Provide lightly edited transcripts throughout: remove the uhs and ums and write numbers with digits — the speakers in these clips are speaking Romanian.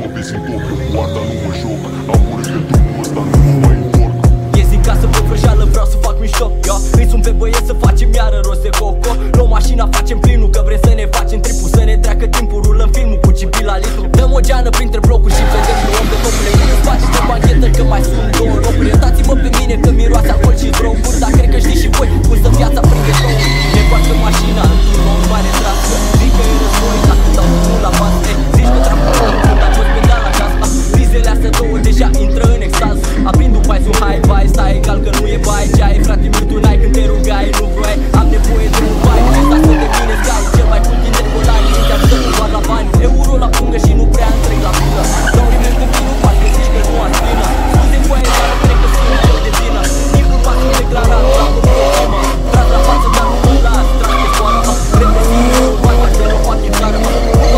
mă vezi în top, cu arta nu mă joc. Am urât că drumul ăsta nu mă mai întorc. Ies din casă pe vrăjeală, vreau să fac mișto. Îi sun pe băieți să facem iară rost de coco. Luăm mașina, facem plinul, că vrem să ne facem tripul. Să ne treacă timpul, rulăm filmul cu cipi la litru. Dăm o geană printre blocuri și vedem un om de top. Le cum îți faceți de banchetări, că mai sunt două locuri. Iertați-mă pe mine că miroase alcool și droguri. Dar cred că știți și voi cum să viața prinde show. Ne poartă mașina într-un om mare trasă. Zici că e război, dar când dau unul la bani. Zici că treabă când a fost pe dea la casa. Zizele astea două deja intră în extaz. Aprind un pais, un hai, vai, stai, calcă nu e bai. Ce ai, frate, nu tu n-ai când te rugai, nu vroiai. Am nevoie de un bai, ăsta sunt de bine stai. Cel mai cult tineri bolani, te-am stă nu doar la bani. Euro la pungă și nu prea întreg la pungă. Dau nimeni când vinul, parcă zici că nu aspină. Scuze-mi cu aia, dar trec că sunt eu de vină. Timpul m-a sunt declarat, la problemă. Tras la față, dar nu mă las, tras pe soară. Represiv, nu poate să mă fac chitară. Mă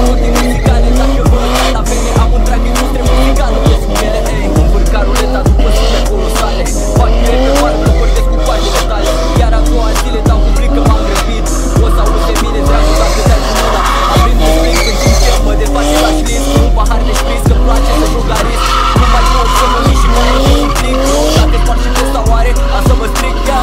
tot din muzicale, dacă vă lăsat la vene. Am un drag industrie muzicală, pe sumele, ei. Împăr caruleta după sume colosale. Fac direct pe mară, mă vorbesc cu pașile tale. Iar a doua zile dau cu frică, m-am grăbit. O să auzi de mine, dragul, dacă te-ai din mâna. Aprind un plic în timp ce mă desface la șlin. Un pahar de șpriz, că-mi place să joc la risc. Nu mai pot să mă mișc și mă iei un plic. Dacă faci și pesta oare, am să mă stric, ia.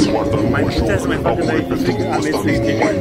Să mai puteți să mai facă de aici,